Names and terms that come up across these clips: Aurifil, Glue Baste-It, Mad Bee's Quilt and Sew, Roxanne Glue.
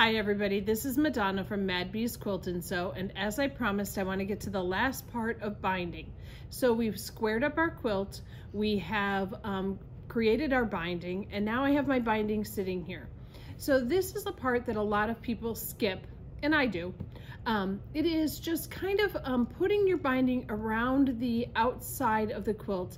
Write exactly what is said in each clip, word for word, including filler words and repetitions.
Hi everybody, this is Madonna from Mad Bee's Quilt and Sew, and as I promised, I want to get to the last part of binding. So we've squared up our quilt, we have um, created our binding, and now I have my binding sitting here. So this is the part that a lot of people skip, and I do. Um, it is just kind of um, putting your binding around the outside of the quilt,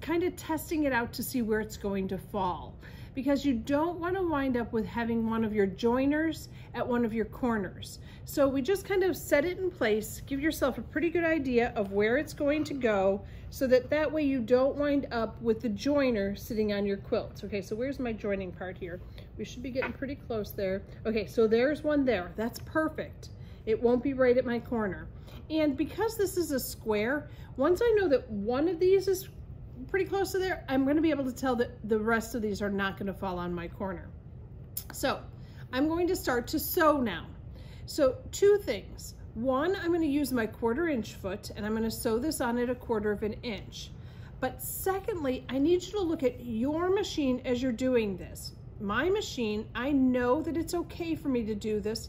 kind of testing it out to see where it's going to fall, because you don't want to wind up with having one of your joiners at one of your corners. So we just kind of set it in place, give yourself a pretty good idea of where it's going to go, so that that way you don't wind up with the joiner sitting on your quilt. Okay, so where's my joining part here? We should be getting pretty close there. Okay, so there's one there, that's perfect. It won't be right at my corner. And because this is a square, once I know that one of these is pretty close to there, I'm going to be able to tell that the rest of these are not going to fall on my corner. So I'm going to start to sew now. So two things. One, I'm going to use my quarter inch foot and I'm going to sew this on at a quarter of an inch. But secondly, I need you to look at your machine as you're doing this. My machine, I know that it's okay for me to do this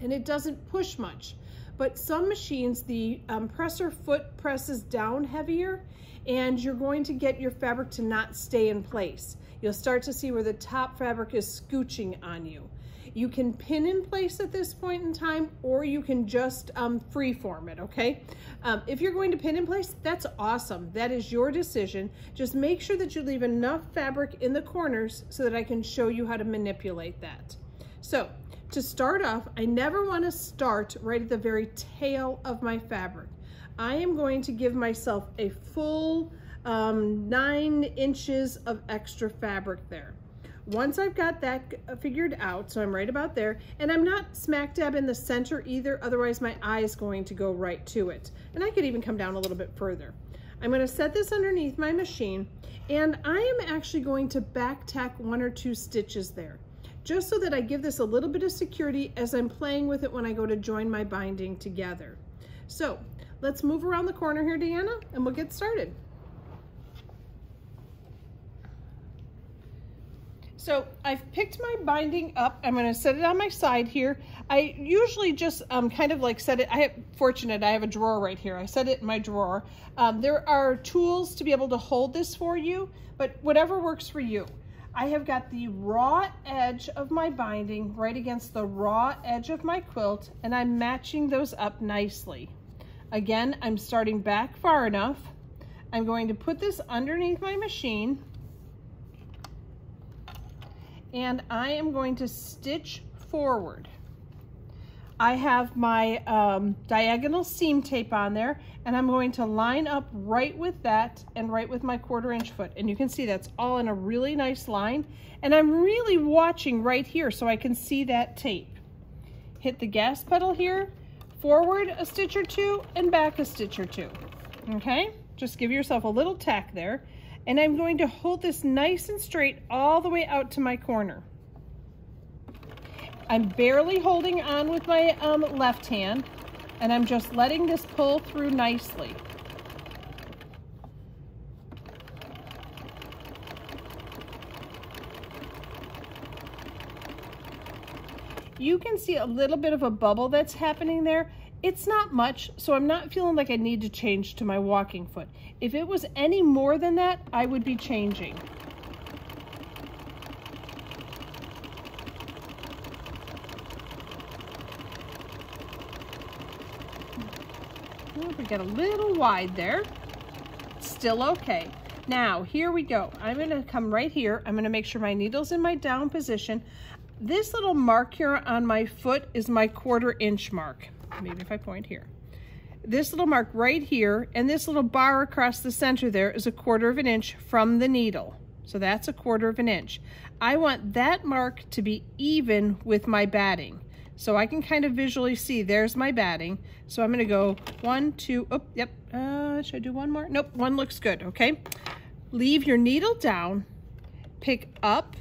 and it doesn't push much. But some machines, the um, presser foot presses down heavier and you're going to get your fabric to not stay in place. You'll start to see where the top fabric is scooching on you. You can pin in place at this point in time, or you can just um, freeform it, okay? Um, if you're going to pin in place, that's awesome. That is your decision. Just make sure that you leave enough fabric in the corners so that I can show you how to manipulate that. So, to start off, I never want to start right at the very tail of my fabric. I am going to give myself a full um, nine inches of extra fabric there. Once I've got that figured out, so I'm right about there, and I'm not smack dab in the center either, otherwise my eye is going to go right to it. And I could even come down a little bit further. I'm going to set this underneath my machine, and I am actually going to back tack one or two stitches there, just so that I give this a little bit of security as I'm playing with it when I go to join my binding together. So let's move around the corner here, Deanna, and we'll get started. So I've picked my binding up. I'm gonna set it on my side here. I usually just um, kind of like set it, I have, fortunate I have a drawer right here. I set it in my drawer. Um, there are tools to be able to hold this for you, but whatever works for you. I have got the raw edge of my binding right against the raw edge of my quilt, and I'm matching those up nicely. Again, I'm starting back far enough. I'm going to put this underneath my machine, and I am going to stitch forward. I have my um, diagonal seam tape on there, and I'm going to line up right with that and right with my quarter inch foot. And you can see that's all in a really nice line. And I'm really watching right here so I can see that tape. Hit the gas pedal here, forward a stitch or two and back a stitch or two. Okay, just give yourself a little tack there. And I'm going to hold this nice and straight all the way out to my corner. I'm barely holding on with my um, left hand, and I'm just letting this pull through nicely. You can see a little bit of a bubble that's happening there. It's not much, so I'm not feeling like I need to change to my walking foot. If it was any more than that, I would be changing. We got a little wide there, still okay. Now, here we go. I'm gonna come right here. I'm gonna make sure my needle's in my down position. This little mark here on my foot is my quarter inch mark. Maybe if I point here. This little mark right here and this little bar across the center there is a quarter of an inch from the needle. So that's a quarter of an inch. I want that mark to be even with my batting. So I can kind of visually see, there's my batting. So I'm gonna go one, two, oh, yep. Uh, should I do one more? Nope, one looks good, okay? Leave your needle down, pick up,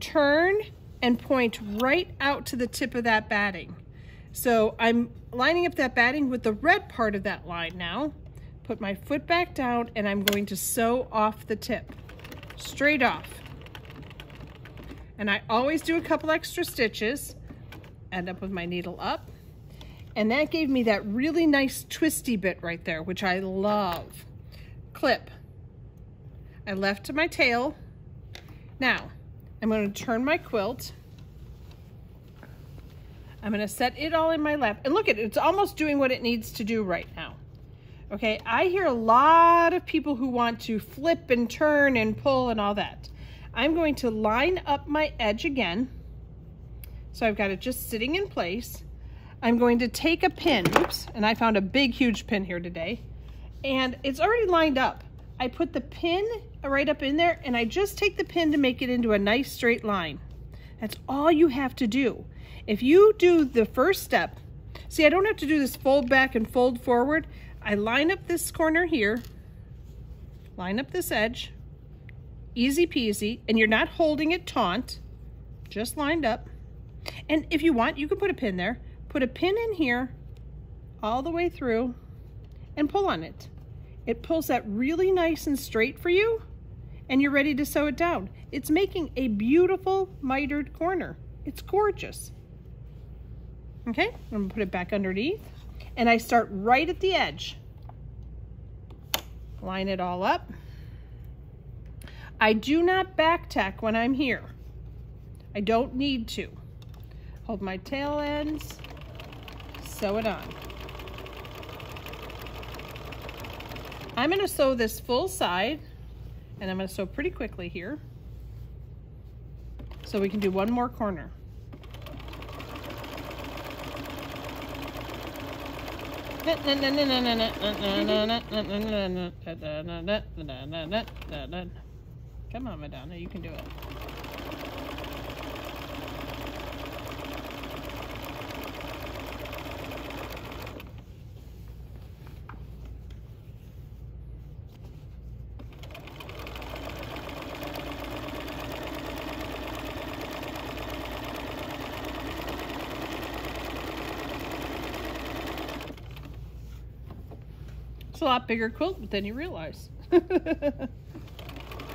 turn, and point right out to the tip of that batting. So I'm lining up that batting with the red part of that line now. Put my foot back down and I'm going to sew off the tip, straight off. And I always do a couple extra stitches. end up with my needle up. And that gave me that really nice twisty bit right there, which I love. Clip. I left to my tail. Now, I'm going to turn my quilt. I'm going to set it all in my lap. And look at it, it's almost doing what it needs to do right now. Okay, I hear a lot of people who want to flip and turn and pull and all that. I'm going to line up my edge again. So I've got it just sitting in place. I'm going to take a pin, oops, and I found a big, huge pin here today. And it's already lined up. I put the pin right up in there and I just take the pin to make it into a nice straight line. That's all you have to do. If you do the first step, see, I don't have to do this fold back and fold forward. I line up this corner here, line up this edge, easy peasy, and you're not holding it taut, just lined up. And if you want, you can put a pin there. Put a pin in here all the way through and pull on it. It pulls that really nice and straight for you, and you're ready to sew it down. It's making a beautiful mitered corner. It's gorgeous. Okay, I'm gonna put it back underneath, and I start right at the edge. Line it all up. I do not back tack when I'm here. I don't need to. Hold my tail ends, sew it on. I'm going to sew this full side, and I'm going to sew pretty quickly here so we can do one more corner. Come on, Madonna, you can do it. It's a lot bigger quilt than you realize. There's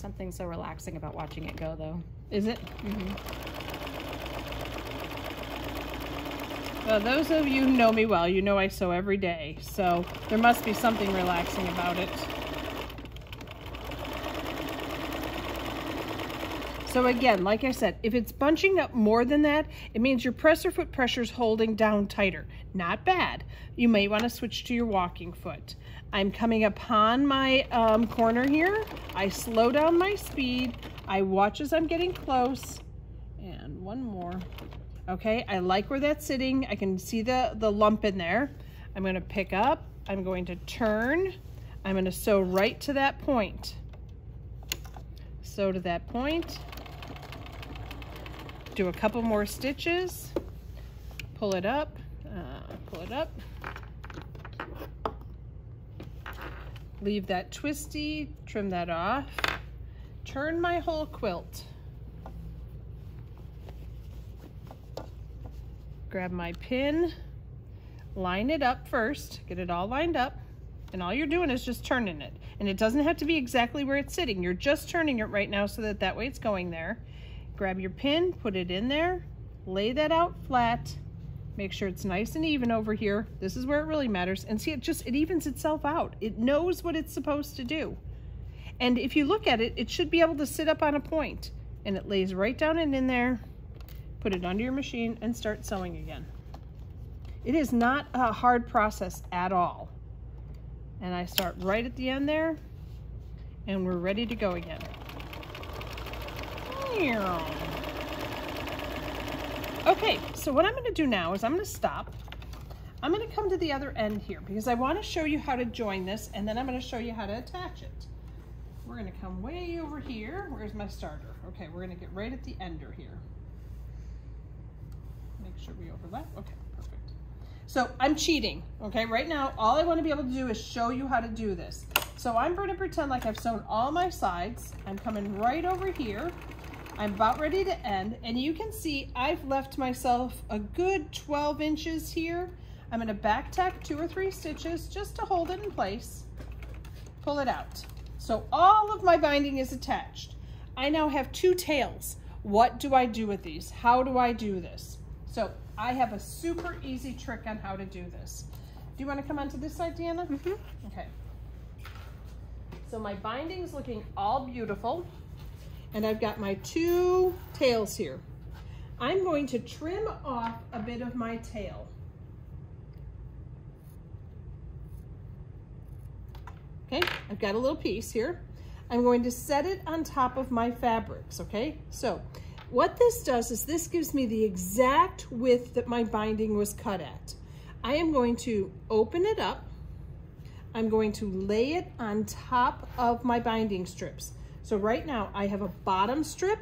something so relaxing about watching it go, though. Is it? Mm-hmm. Well, those of you who know me well, you know I sew every day, so there must be something relaxing about it. So again, like I said, if it's bunching up more than that, it means your presser foot pressure is holding down tighter. Not bad. You may want to switch to your walking foot. I'm coming upon my um, corner here. I slow down my speed. I watch as I'm getting close. And one more. Okay, I like where that's sitting. I can see the, the lump in there. I'm going to pick up. I'm going to turn. I'm going to sew right to that point. Sew to that point. Do a couple more stitches. Pull it up. Uh, pull it up. Leave that twisty, trim that off, turn my whole quilt, grab my pin, line it up first, get it all lined up, and all you're doing is just turning it. And it doesn't have to be exactly where it's sitting. You're just turning it right now so that that way it's going there. Grab your pin, put it in there, lay that out flat, make sure it's nice and even over here. This is where it really matters. And see, it just, it evens itself out. It knows what it's supposed to do. And if you look at it, it should be able to sit up on a point. And it lays right down and in there. Put it under your machine and start sewing again. It is not a hard process at all. And I start right at the end there. And we're ready to go again. Meow. Okay, so what I'm going to do now is I'm going to stop. I'm going to come to the other end here because I want to show you how to join this, and then I'm going to show you how to attach it. We're going to come way over here. Where's my starter? Okay, we're going to get right at the ender here. Make sure we overlap. Okay, perfect. So I'm cheating. Okay, right now all I want to be able to do is show you how to do this. So I'm going to pretend like I've sewn all my sides. I'm coming right over here. I'm about ready to end, and you can see I've left myself a good twelve inches here. I'm going to back tack two or three stitches just to hold it in place, pull it out. So all of my binding is attached. I now have two tails. What do I do with these? How do I do this? So I have a super easy trick on how to do this. Do you want to come onto this side, Deanna? Mm-hmm. Okay. So my binding's looking all beautiful, and I've got my two tails here. I'm going to trim off a bit of my tail. Okay, I've got a little piece here. I'm going to set it on top of my fabrics, okay? So what this does is this gives me the exact width that my binding was cut at. I am going to open it up. I'm going to lay it on top of my binding strips. So right now I have a bottom strip,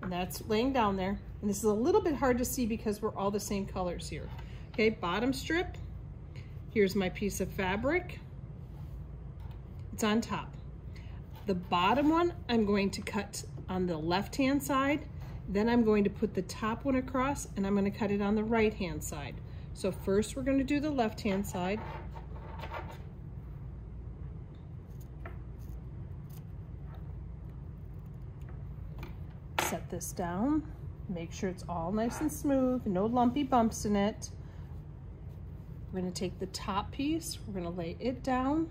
and that's laying down there. And this is a little bit hard to see because we're all the same colors here. Okay, bottom strip. Here's my piece of fabric. It's on top. The bottom one I'm going to cut on the left-hand side. Then I'm going to put the top one across, and I'm going to cut it on the right-hand side. So first we're going to do the left-hand side. Set this down, make sure it's all nice and smooth, no lumpy bumps in it. We're going to take the top piece, we're going to lay it down.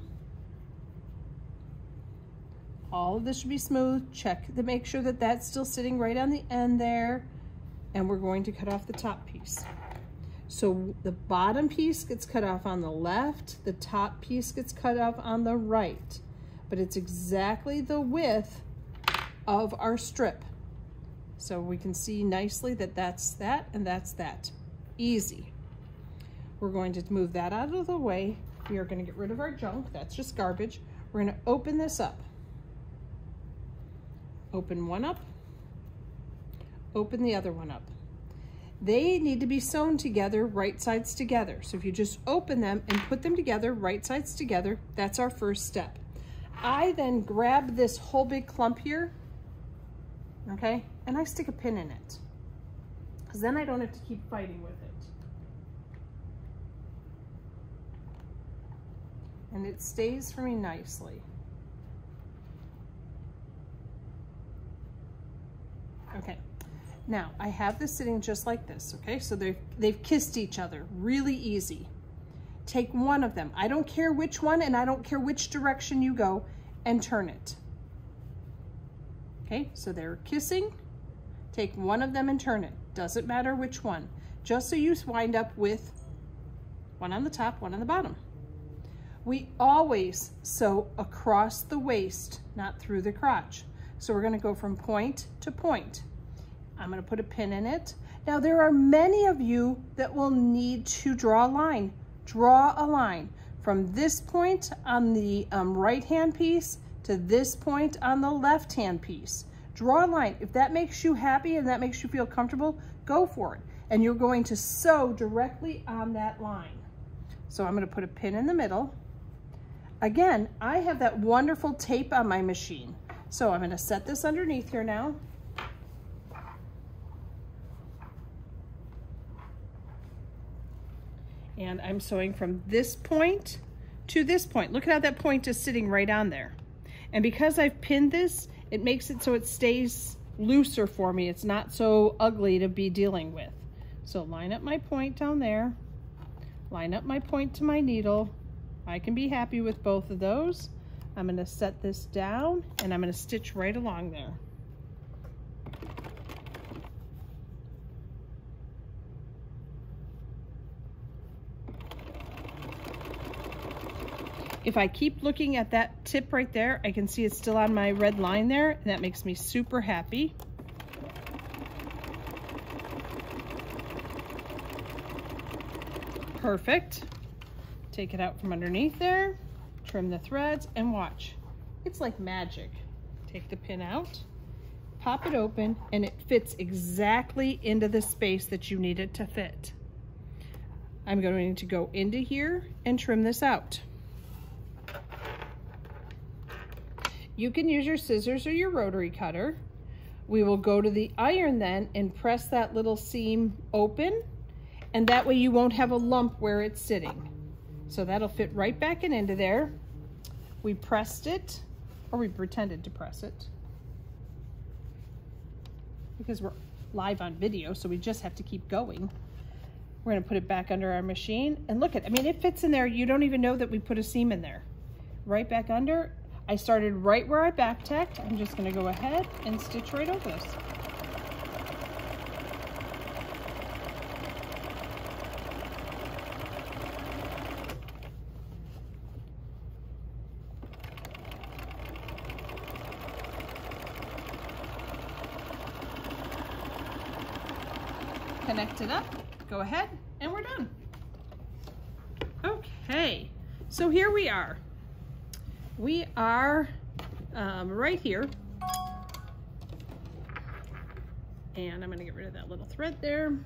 All of this should be smooth. Check to make sure that that's still sitting right on the end there, and we're going to cut off the top piece. So the bottom piece gets cut off on the left, the top piece gets cut off on the right, but it's exactly the width of our strip. So we can see nicely that that's that and that's that. Easy. We're going to move that out of the way. We are going to get rid of our junk. That's just garbage. We're going to open this up. Open one up. Open the other one up. They need to be sewn together, right sides together. So if you just open them and put them together, right sides together, that's our first step. I then grab this whole big clump here, okay? And I stick a pin in it, because then I don't have to keep fighting with it. And it stays for me nicely. Okay, now I have this sitting just like this, okay? So they've, they've kissed each other, really easy. Take one of them, I don't care which one and I don't care which direction you go, and turn it. Okay, so they're kissing. Take one of them and turn it. Doesn't matter which one. Just so you wind up with one on the top, one on the bottom. We always sew across the waist, not through the crotch. So we're going to go from point to point. I'm going to put a pin in it. Now there are many of you that will need to draw a line. Draw a line from this point on the um, right-hand piece to this point on the left-hand piece. Draw a line. If that makes you happy and that makes you feel comfortable, go for it. And you're going to sew directly on that line. So I'm going to put a pin in the middle. Again, I have that wonderful tape on my machine. So I'm going to set this underneath here now. And I'm sewing from this point to this point. Look at how that point is sitting right on there. And because I've pinned this, it makes it so it stays looser for me. It's not so ugly to be dealing with. So line up my point down there, line up my point to my needle. I can be happy with both of those. I'm going to set this down and I'm going to stitch right along there. If I keep looking at that tip right there, I can see it's still on my red line there, and that makes me super happy. Perfect. Take it out from underneath there, trim the threads, and watch. It's like magic. Take the pin out, pop it open, and it fits exactly into the space that you need it to fit. I'm going to go into here and trim this out. You can use your scissors or your rotary cutter. We will go to the iron then and press that little seam open, and that way you won't have a lump where it's sitting. So that'll fit right back in into there. We pressed it, or we pretended to press it, because we're live on video, so we just have to keep going. We're gonna put it back under our machine, and look at, I mean, it fits in there. You don't even know that we put a seam in there. Right back under. I started right where I back tacked. I'm just gonna go ahead and stitch right over this. Connect it up, go ahead, and we're done. Okay, so here we are. We are um, right here. And I'm gonna get rid of that little thread there.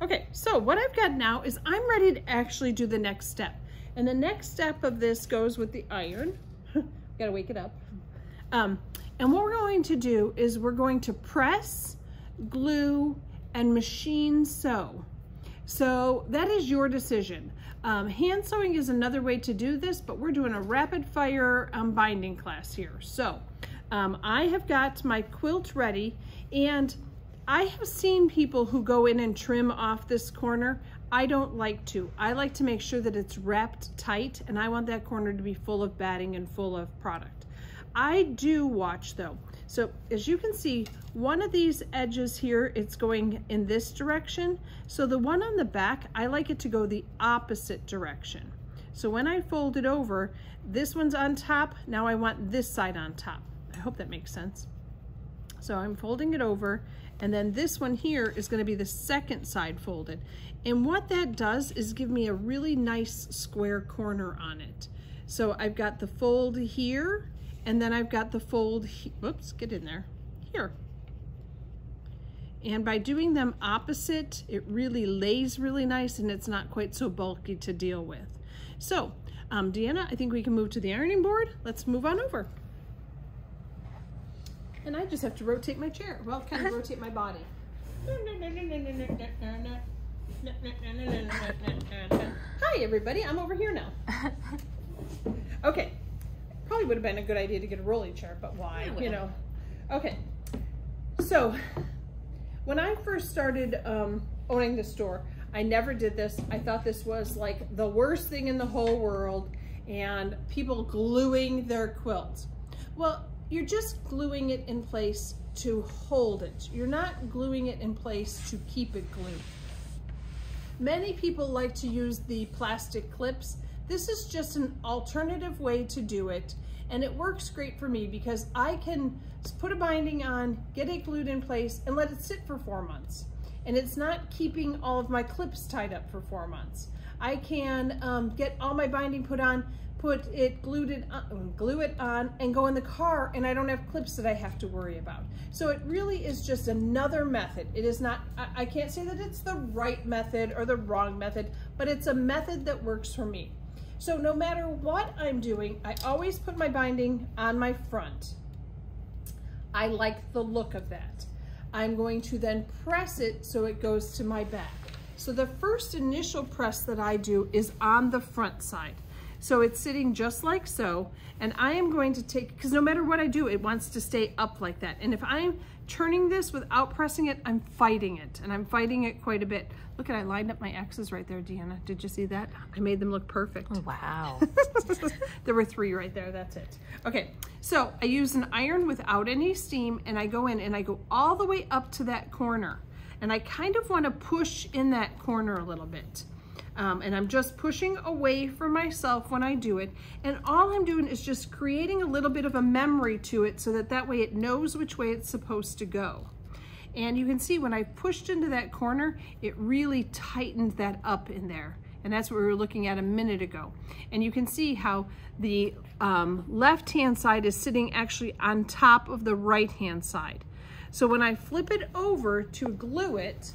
Okay, so what I've got now is I'm ready to actually do the next step. And the next step of this goes with the iron. Gotta wake it up. Um, and what we're going to do is we're going to press, glue, and machine sew. So that is your decision. Um, hand sewing is another way to do this, but we're doing a rapid fire um, binding class here. So um, I have got my quilt ready, and I have seen people who go in and trim off this corner. I don't like to. I like to make sure that it's wrapped tight, and I want that corner to be full of batting and full of product. I do watch though. So as you can see, one of these edges here, it's going in this direction. So the one on the back, I like it to go the opposite direction. So when I fold it over, this one's on top. Now I want this side on top. I hope that makes sense. So I'm folding it over, and then this one here is going to be the second side folded. And what that does is give me a really nice square corner on it. So I've got the fold here, and then I've got the fold, whoops, get in there, here. And by doing them opposite, it really lays really nice, and it's not quite so bulky to deal with. So, um, Deanna, I think we can move to the ironing board. Let's move on over. And I just have to rotate my chair. Well, kind of rotate my body. Hi, everybody, I'm over here now. Okay. Probably would have been a good idea to get a rolling chair, but why, you know? Okay, so when I first started um, owning the store, I never did this. I thought this was like the worst thing in the whole world, and people gluing their quilts. Well, you're just gluing it in place to hold it. You're not gluing it in place to keep it glued. Many people like to use the plastic clips. This is just an alternative way to do it, and it works great for me because I can put a binding on, get it glued in place, and let it sit for four months. And it's not keeping all of my clips tied up for four months. I can um, get all my binding put on, put it, glued it on, glue it on, and go in the car, and I don't have clips that I have to worry about. So it really is just another method. It is not, I, I can't say that it's the right method or the wrong method, but it's a method that works for me. So no matter what I'm doing, I always put my binding on my front. I like the look of that. I'm going to then press it so it goes to my back. So the first initial press that I do is on the front side. So it's sitting just like so, and I am going to take, because no matter what I do, it wants to stay up like that. And if I'm turning this without pressing it, I'm fighting it, and I'm fighting it quite a bit. Look at, I lined up my X's right there, Deanna. Did you see that? I made them look perfect. Oh, wow. There were three right there, that's it. Okay, so I use an iron without any steam, and I go in and I go all the way up to that corner. And I kind of want to push in that corner a little bit. Um, and I'm just pushing away from myself when I do it. And all I'm doing is just creating a little bit of a memory to it so that that way it knows which way it's supposed to go. And you can see when I pushed into that corner, it really tightened that up in there. And that's what we were looking at a minute ago. And you can see how the um, left-hand side is sitting actually on top of the right-hand side. So when I flip it over to glue it,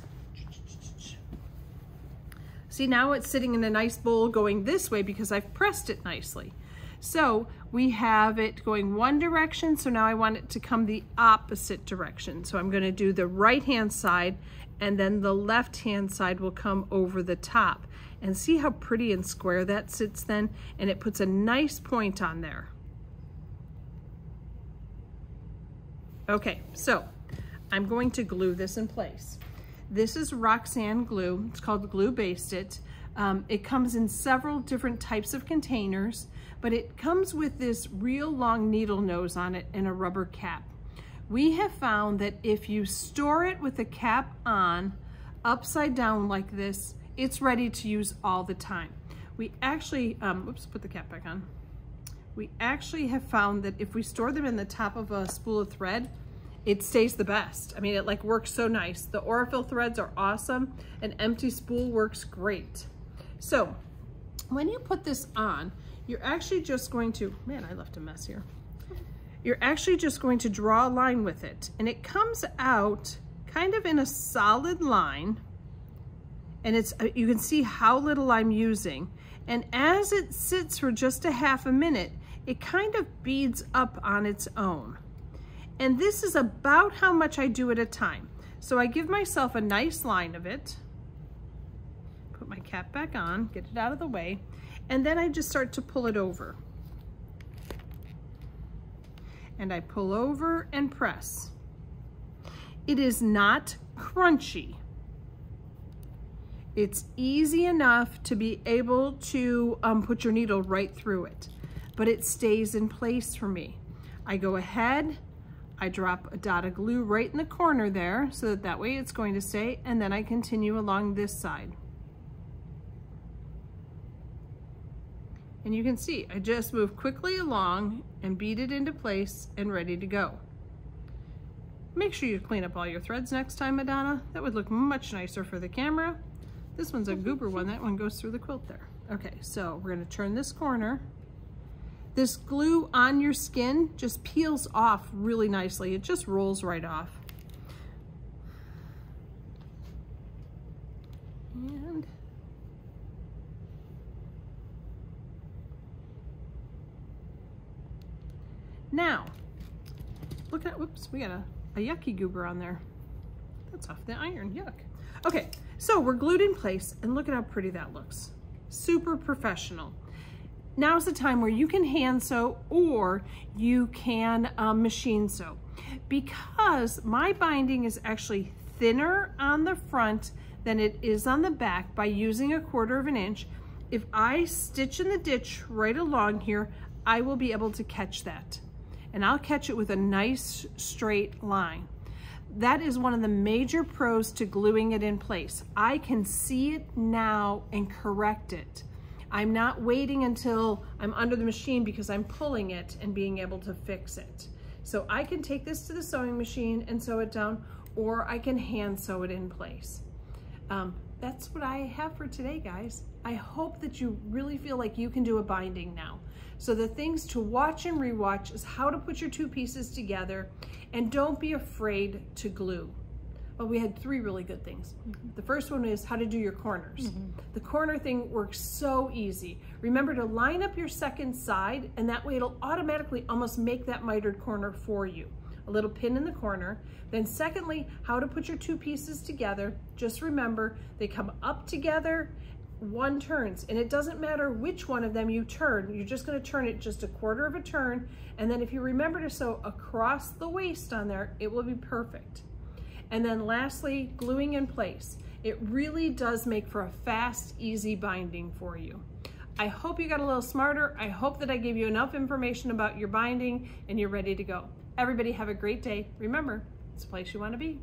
see, now it's sitting in a nice bowl going this way because I've pressed it nicely. So we have it going one direction, so now I want it to come the opposite direction. So I'm going to do the right hand side, and then the left hand side will come over the top. And see how pretty and square that sits then? And it puts a nice point on there. Okay, so I'm going to glue this in place. This is Roxanne glue. It's called Glue Baste-It. Um, it comes in several different types of containers, but it comes with this real long needle nose on it and a rubber cap. We have found that if you store it with the cap on, upside down like this, it's ready to use all the time. We actually, um, oops, put the cap back on. We actually have found that if we store them in the top of a spool of thread, it stays the best. I mean, it like works so nice. The Aurifil threads are awesome. An empty spool works great. So when you put this on, you're actually just going to, man, I left a mess here. You're actually just going to draw a line with it. And it comes out kind of in a solid line. And it's, you can see how little I'm using. And as it sits for just a half a minute, it kind of beads up on its own. And this is about how much I do at a time. So I give myself a nice line of it. Put my cap back on, get it out of the way, and then I just start to pull it over. And I pull over and press. It is not crunchy. It's easy enough to be able to um, put your needle right through it, but it stays in place for me. I go ahead, I drop a dot of glue right in the corner there, so that that way it's going to stay, and then I continue along this side. And you can see, I just move quickly along and beat it into place and ready to go. Make sure you clean up all your threads next time, Madonna. That would look much nicer for the camera. This one's a goober one. That one goes through the quilt there. Okay, so we're gonna turn this corner. This glue on your skin just peels off really nicely. It just rolls right off. And now, look at, whoops, we got a, a yucky goober on there. That's off the iron, yuck. Okay, so we're glued in place, and look at how pretty that looks. Super professional. Now's the time where you can hand sew or you can um, machine sew. Because my binding is actually thinner on the front than it is on the back by using a quarter of an inch, if I stitch in the ditch right along here, I will be able to catch that. And I'll catch it with a nice straight line. That is one of the major pros to gluing it in place. I can see it now and correct it. I'm not waiting until I'm under the machine because I'm pulling it and being able to fix it. So I can take this to the sewing machine and sew it down, or I can hand sew it in place. Um, that's what I have for today, guys. I hope that you really feel like you can do a binding now. So the things to watch and rewatch is how to put your two pieces together, and don't be afraid to glue. Well, we had three really good things. Mm-hmm. The first one is how to do your corners. Mm-hmm. The corner thing works so easy. Remember to line up your second side, and that way it'll automatically almost make that mitered corner for you. A little pin in the corner. Then secondly, how to put your two pieces together. Just remember, they come up together, one turns, and it doesn't matter which one of them you turn. You're just going to turn it just a quarter of a turn, and then if you remember to sew across the waist on there, it will be perfect. And then lastly, gluing in place. It really does make for a fast, easy binding for you. I hope you got a little smarter. I hope that I gave you enough information about your binding and you're ready to go. Everybody have a great day. Remember, it's the place you want to be.